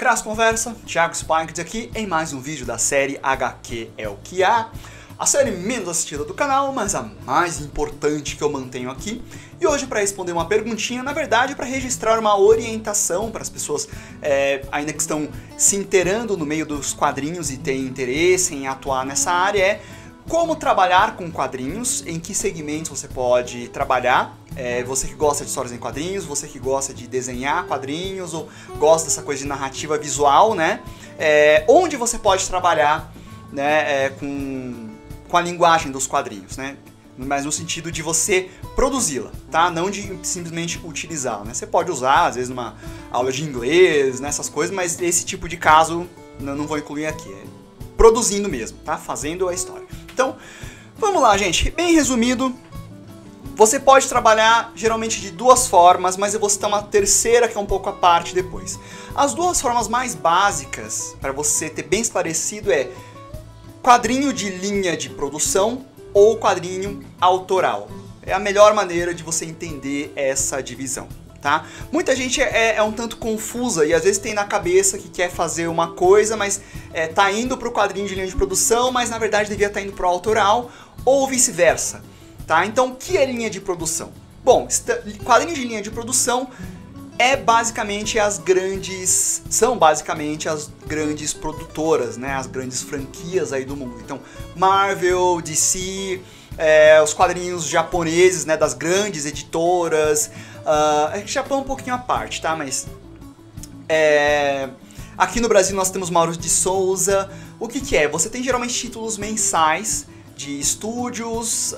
Crás Conversa, Thiago Spyked aqui em mais um vídeo da série HQ é o que há, a série menos assistida do canal, mas a mais importante que eu mantenho aqui. E hoje para responder uma perguntinha, na verdade para registrar uma orientação para as pessoas ainda que estão se inteirando no meio dos quadrinhos e têm interesse em atuar nessa área, é como trabalhar com quadrinhos, em que segmentos você pode trabalhar. Você que gosta de histórias em quadrinhos, você que gosta de desenhar quadrinhos ou gosta dessa coisa de narrativa visual, né? Onde você pode trabalhar, né, com a linguagem dos quadrinhos, né? Mas no sentido de você produzi-la, tá? Não de simplesmente utilizá-la, né? Você pode usar, às vezes, numa aula de inglês, né, essas coisas, mas esse tipo de caso eu não vou incluir aqui. Produzindo mesmo, tá? Fazendo a história. Então, vamos lá, gente. Bem resumido, você pode trabalhar geralmente de duas formas, mas eu vou citar uma terceira que é um pouco à parte depois. As duas formas mais básicas, para você ter bem esclarecido, é quadrinho de linha de produção ou quadrinho autoral. É a melhor maneira de você entender essa divisão, tá? Muita gente é um tanto confusa e às vezes tem na cabeça que quer fazer uma coisa, mas tá indo pro quadrinho de linha de produção, mas na verdade devia estar indo pro autoral, ou vice-versa, tá? Então, o que é linha de produção? Bom, quadrinho de linha de produção são basicamente as grandes produtoras, né? As grandes franquias aí do mundo. Então, Marvel, DC, os quadrinhos japoneses, né, das grandes editoras. Japão é um pouquinho à parte, tá? Mas aqui no Brasil nós temos Maurício de Souza. O que que é? Você tem geralmente títulos mensais de estúdios,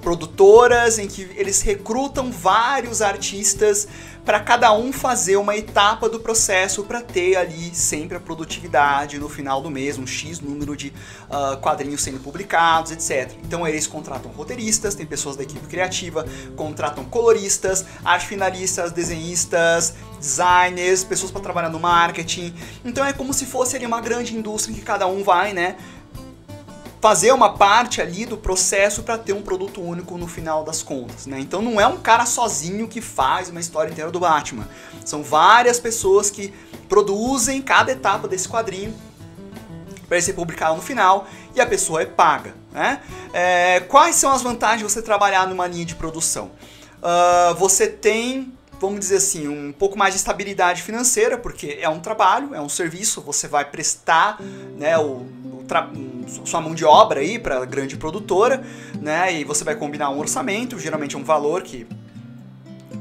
produtoras, em que eles recrutam vários artistas para cada um fazer uma etapa do processo para ter ali sempre a produtividade no final do mês, um X número de quadrinhos sendo publicados, etc. Então eles contratam roteiristas, tem pessoas da equipe criativa, contratam coloristas, arte finalistas, desenhistas, designers, pessoas para trabalhar no marketing. Então é como se fosse ali uma grande indústria em que cada um vai, né, fazer uma parte ali do processo para ter um produto único no final das contas, né? Então não é um cara sozinho que faz uma história inteira do Batman. São várias pessoas que produzem cada etapa desse quadrinho para ser publicado no final e a pessoa é paga, né? Quais são as vantagens de você trabalhar numa linha de produção? Você tem, vamos dizer assim, um pouco mais de estabilidade financeira, porque é um trabalho, é um serviço, você vai prestar, né, sua mão de obra aí para grande produtora, né? E você vai combinar um orçamento, geralmente é um valor que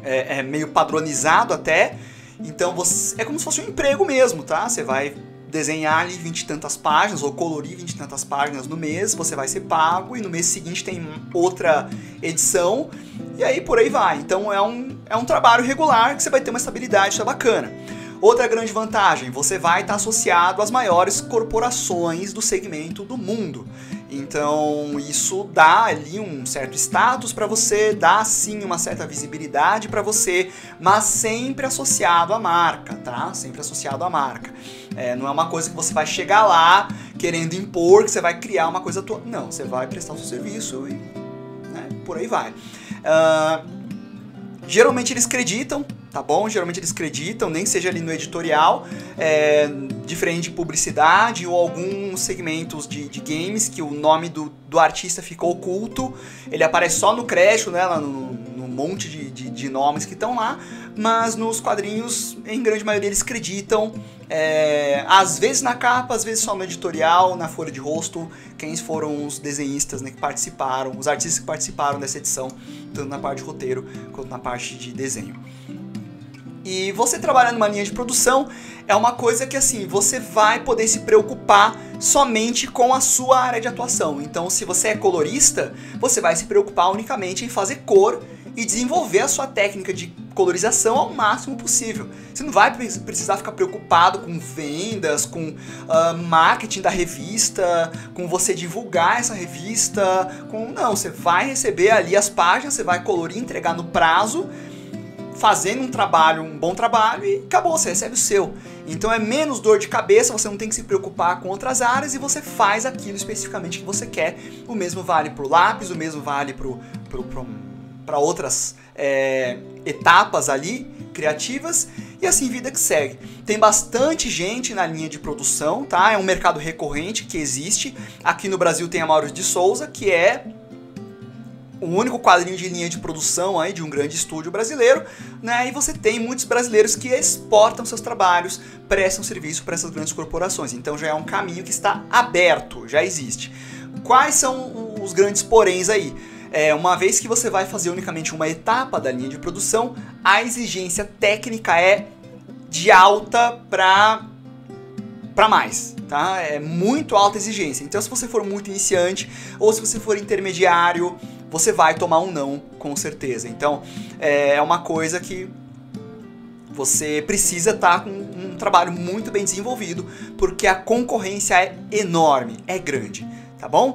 é meio padronizado até. Então é como se fosse um emprego mesmo, tá? Você vai desenhar ali 20 e tantas páginas ou colorir 20 e tantas páginas no mês, você vai ser pago e no mês seguinte tem outra edição e aí por aí vai. Então é um trabalho regular que você vai ter uma estabilidade, isso é bacana. Outra grande vantagem, você vai estar associado às maiores corporações do segmento do mundo. Então isso dá ali um certo status para você, dá sim uma certa visibilidade para você, mas sempre associado à marca, tá? Sempre associado à marca. Não é uma coisa que você vai chegar lá querendo impor, que você vai criar uma coisa tua. Não, você vai prestar o seu serviço e, né, por aí vai. Geralmente eles creditam, tá bom? Geralmente eles creditam, nem que seja ali no editorial, diferente de publicidade ou alguns segmentos de games que o nome do artista ficou oculto, ele aparece só no crédito, né, lá no monte de nomes que estão lá, mas nos quadrinhos, em grande maioria, eles creditam, às vezes na capa, às vezes só no editorial, na folha de rosto, quem foram os desenhistas, né, que participaram, os artistas que participaram dessa edição, tanto na parte de roteiro quanto na parte de desenho. E você trabalhar numa linha de produção é uma coisa que, assim, você vai poder se preocupar somente com a sua área de atuação. Então, se você é colorista, você vai se preocupar unicamente em fazer cor e desenvolver a sua técnica de colorização ao máximo possível. Você não vai precisar ficar preocupado com vendas, com marketing da revista, com você divulgar essa revista, com... Não, você vai receber ali as páginas, você vai colorir, entregar no prazo, fazendo um trabalho, um bom trabalho, e acabou, você recebe o seu. Então é menos dor de cabeça, você não tem que se preocupar com outras áreas e você faz aquilo especificamente que você quer. O mesmo vale pro lápis, o mesmo vale para outras etapas ali, criativas, e assim vida que segue. Tem bastante gente na linha de produção, tá? É um mercado recorrente que existe. Aqui no Brasil tem a Maurício de Souza, que é o único quadrinho de linha de produção aí de um grande estúdio brasileiro, né? E você tem muitos brasileiros que exportam seus trabalhos, prestam serviço para essas grandes corporações. Então já é um caminho que está aberto, já existe. Quais são os grandes poréns aí? Uma vez que você vai fazer unicamente uma etapa da linha de produção, a exigência técnica é de alta para mais, tá? É muito alta a exigência. Então se você for muito iniciante ou se você for intermediário, você vai tomar um não, com certeza. Então é uma coisa que você precisa estar com um trabalho muito bem desenvolvido, porque a concorrência é enorme, é grande, tá bom?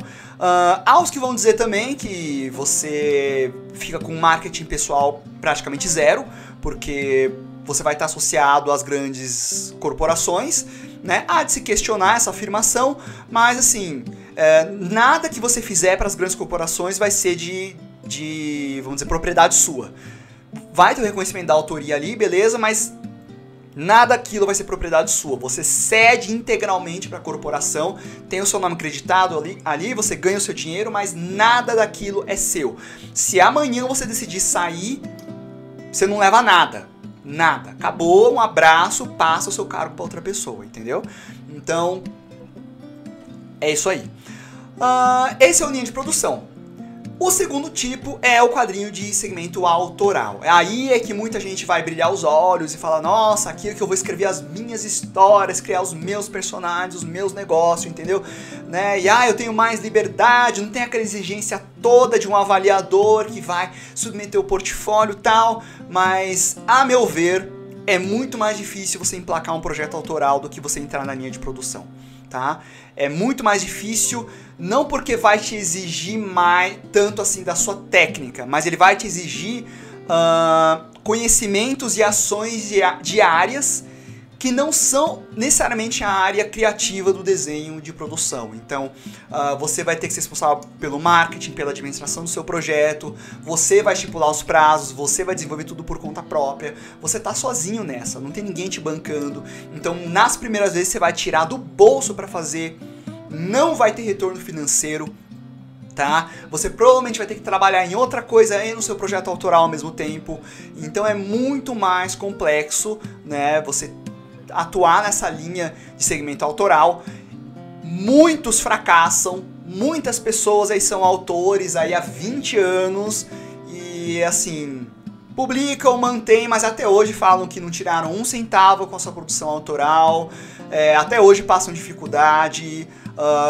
Há os que vão dizer também que você fica com marketing pessoal praticamente zero, porque você vai estar associado às grandes corporações, né? Há de se questionar essa afirmação, mas assim, nada que você fizer para as grandes corporações vai ser vamos dizer, propriedade sua. Vai ter o reconhecimento da autoria ali, beleza, mas nada daquilo vai ser propriedade sua. Você cede integralmente para a corporação, tem o seu nome acreditado ali, você ganha o seu dinheiro, mas nada daquilo é seu. Se amanhã você decidir sair, você não leva nada. Nada. Acabou, um abraço, passa o seu cargo para outra pessoa, entendeu? Então, é isso aí. Esse é o linha de produção. O segundo tipo é o quadrinho de segmento autoral. Aí é que muita gente vai brilhar os olhos e falar: nossa, aqui é que eu vou escrever as minhas histórias, criar os meus personagens, os meus negócios, entendeu? Né? E eu tenho mais liberdade, não tem aquela exigência toda de um avaliador que vai submeter o portfólio e tal, mas a meu ver é muito mais difícil você emplacar um projeto autoral do que você entrar na linha de produção, tá? É muito mais difícil, não porque vai te exigir mais tanto assim da sua técnica, mas ele vai te exigir conhecimentos e ações diárias que não são necessariamente a área criativa do desenho de produção. Então, você vai ter que ser responsável pelo marketing, pela administração do seu projeto, você vai estipular os prazos, você vai desenvolver tudo por conta própria, você tá sozinho nessa, não tem ninguém te bancando. Então, nas primeiras vezes você vai tirar do bolso para fazer, não vai ter retorno financeiro, tá? Você provavelmente vai ter que trabalhar em outra coisa aí no seu projeto autoral ao mesmo tempo. Então, é muito mais complexo, né? Você atuar nessa linha de segmento autoral, muitos fracassam, muitas pessoas aí são autores aí há 20 anos e assim, publicam, mantêm, mas até hoje falam que não tiraram um centavo com a sua produção autoral, até hoje passam dificuldade,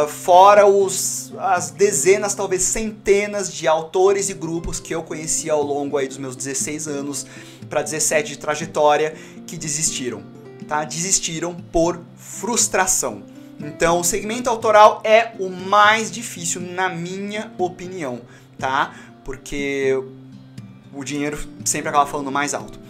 fora as dezenas, talvez centenas de autores e grupos que eu conheci ao longo aí dos meus 16 anos para 17 de trajetória que desistiram. Tá? Desistiram por frustração. Então o segmento autoral é o mais difícil, na minha opinião, tá? Porque o dinheiro sempre acaba falando mais alto.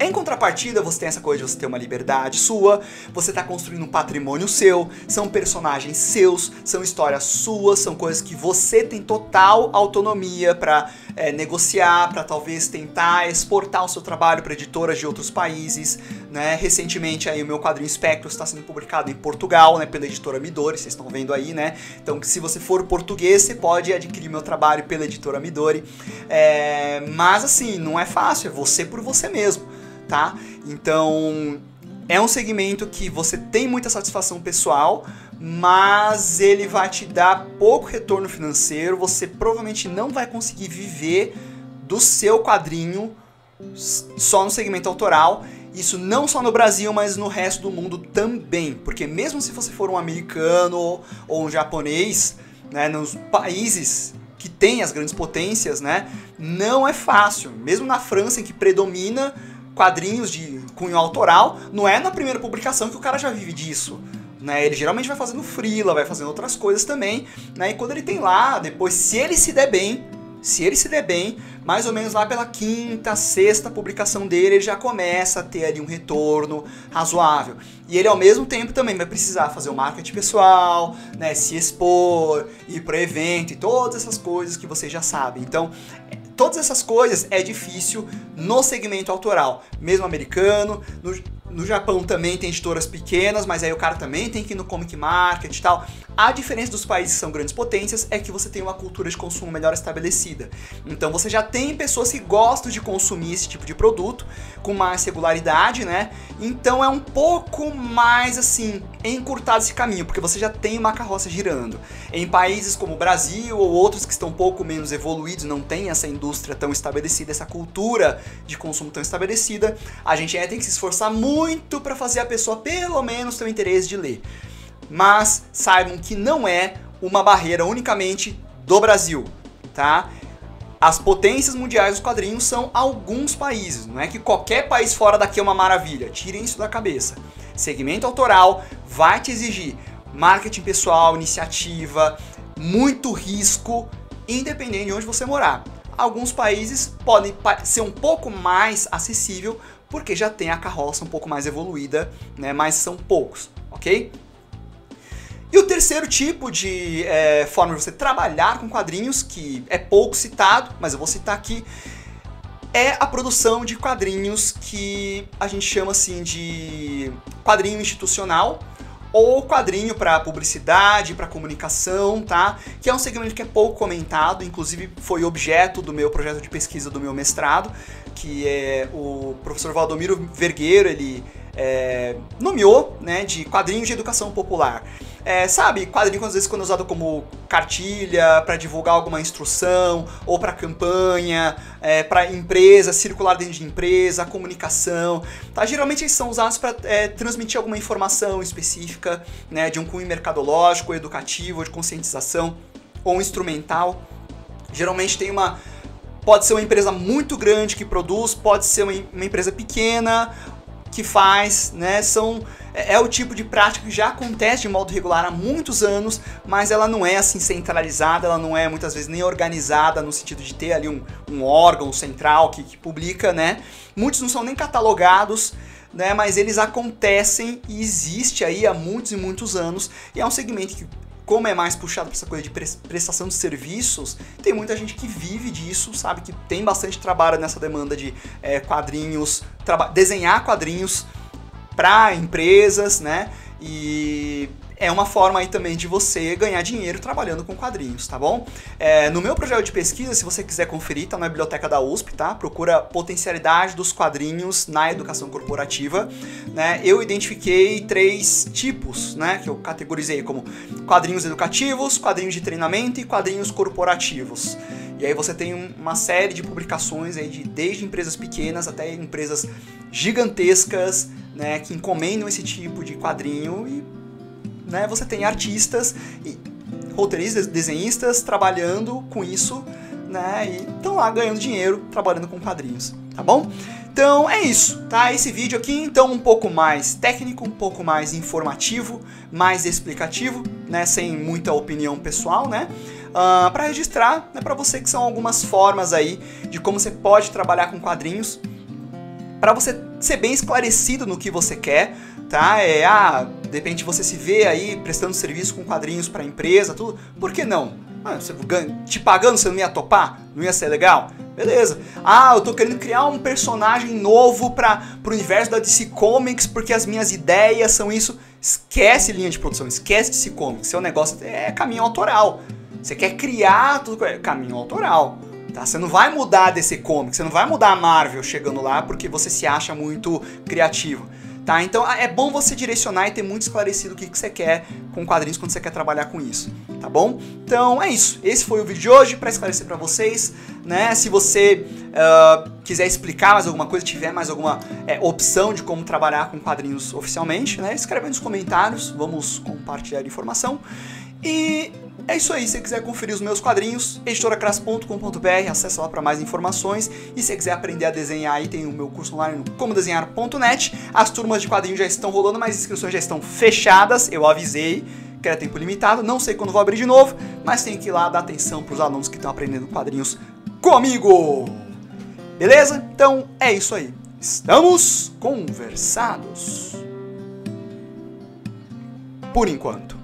Em contrapartida, você tem essa coisa de você ter uma liberdade sua, você está construindo um patrimônio seu, são personagens seus, são histórias suas, são coisas que você tem total autonomia para negociar, para talvez tentar exportar o seu trabalho para editoras de outros países, né? Recentemente aí o meu quadrinho Espectro está sendo publicado em Portugal, né, pela editora Midori, vocês estão vendo aí, né? Então se você for português, você pode adquirir meu trabalho pela editora Midori, mas assim, não é fácil, é você por você mesmo. Tá? Então é um segmento que você tem muita satisfação pessoal, mas ele vai te dar pouco retorno financeiro, você provavelmente não vai conseguir viver do seu quadrinho só no segmento autoral, isso não só no Brasil, mas no resto do mundo também, porque mesmo se você for um americano ou um japonês, né, nos países que tem as grandes potências, né? Não é fácil. Mesmo na França, em que predomina quadrinhos de cunho autoral, não é na primeira publicação que o cara já vive disso, né? Ele geralmente vai fazendo freela, vai fazendo outras coisas também, né? E quando ele tem lá, depois, se ele se der bem, mais ou menos lá pela quinta, sexta publicação dele, ele já começa a ter ali um retorno razoável. E ele ao mesmo tempo também vai precisar fazer o marketing pessoal, né, se expor, ir para evento e todas essas coisas que vocês já sabem. Então Todas essas coisas é difícil no segmento autoral, mesmo americano. No Japão também tem editoras pequenas, mas aí o cara também tem que ir no comic market e tal. A diferença dos países que são grandes potências é que você tem uma cultura de consumo melhor estabelecida. Então você já tem pessoas que gostam de consumir esse tipo de produto com mais regularidade, né? Então é um pouco mais assim, encurtado esse caminho, porque você já tem uma carroça girando. Em países como o Brasil ou outros que estão um pouco menos evoluídos, não tem essa indústria tão estabelecida, essa cultura de consumo tão estabelecida, a gente ainda tem que se esforçar muito para fazer a pessoa pelo menos ter o interesse de ler. Mas saibam que não é uma barreira unicamente do Brasil, tá? As potências mundiais dos quadrinhos são alguns países, não é que qualquer país fora daqui é uma maravilha, tirem isso da cabeça. Segmento autoral vai te exigir marketing pessoal, iniciativa, muito risco, independente de onde você morar. Alguns países podem ser um pouco mais acessível, porque já tem a carroça um pouco mais evoluída, né? Mas são poucos, ok? E o terceiro tipo de forma de você trabalhar com quadrinhos, que é pouco citado, mas eu vou citar aqui, é a produção de quadrinhos que a gente chama assim de quadrinho institucional, ou quadrinho para publicidade, para comunicação, tá? Que é um segmento que é pouco comentado, inclusive foi objeto do meu projeto de pesquisa do meu mestrado, que é o professor Valdomiro Vergueiro, ele nomeou, né, de quadrinhos de educação popular. Sabe, quadrinho às vezes quando é usado como cartilha, para divulgar alguma instrução, ou para campanha, para empresa, circular dentro de empresa, comunicação, tá? Geralmente eles são usados para transmitir alguma informação específica, né, de um cunho mercadológico, educativo, de conscientização, ou instrumental. Geralmente tem uma... Pode ser uma empresa muito grande que produz, pode ser uma empresa pequena que faz, né? É o tipo de prática que já acontece de modo regular há muitos anos, mas ela não é assim centralizada, ela não é muitas vezes nem organizada no sentido de ter ali um órgão central que publica, né? Muitos não são nem catalogados, né? Mas eles acontecem e existe aí há muitos e muitos anos, e é um segmento que, como é mais puxado para essa coisa de prestação de serviços, tem muita gente que vive disso, sabe? Que tem bastante trabalho nessa demanda de quadrinhos, desenhar quadrinhos para empresas, né? E é uma forma aí também de você ganhar dinheiro trabalhando com quadrinhos, tá bom? No meu projeto de pesquisa, se você quiser conferir, tá na biblioteca da USP, tá? Procura Potencialidade dos Quadrinhos na Educação Corporativa, né? Eu identifiquei 3 tipos, né? Que eu categorizei como quadrinhos educativos, quadrinhos de treinamento e quadrinhos corporativos. E aí você tem uma série de publicações aí desde empresas pequenas até empresas gigantescas, né? Que encomendam esse tipo de quadrinho e... Você tem artistas e roteiristas, desenhistas trabalhando com isso, né? E estão lá ganhando dinheiro trabalhando com quadrinhos, tá bom? Então é isso, tá? Esse vídeo aqui então um pouco mais técnico, um pouco mais informativo, mais explicativo, né? Sem muita opinião pessoal, né? Para registrar, né, para você que são algumas formas aí de como você pode trabalhar com quadrinhos, para você ser bem esclarecido no que você quer, tá? De repente você se vê aí prestando serviço com quadrinhos para empresa, tudo. Por que não? Você te pagando, você não ia topar? Não ia ser legal? Beleza. Eu tô querendo criar um personagem novo para o universo da DC Comics, porque as minhas ideias são isso. Esquece linha de produção, esquece DC Comics. Seu negócio é caminho autoral. Você quer criar tudo, caminho autoral. Tá? Você não vai mudar a DC Comics, você não vai mudar a Marvel chegando lá porque você se acha muito criativo. Tá? Então é bom você direcionar e ter muito esclarecido o que você quer com quadrinhos quando você quer trabalhar com isso, tá bom? Então é isso, esse foi o vídeo de hoje para esclarecer para vocês, né? Se você quiser explicar mais alguma coisa, tiver mais alguma opção de como trabalhar com quadrinhos oficialmente, né? Escreve aí nos comentários, vamos compartilhar informação. E é isso aí, se você quiser conferir os meus quadrinhos, editoracras.com.br, acessa lá para mais informações. E se você quiser aprender a desenhar, aí tem o meu curso online no comodesenhar.net. As turmas de quadrinhos já estão rolando, mas as inscrições já estão fechadas, eu avisei que era tempo limitado. Não sei quando vou abrir de novo, mas tem que ir lá dar atenção para os alunos que estão aprendendo quadrinhos comigo. Beleza? Então é isso aí, estamos conversados. Por enquanto.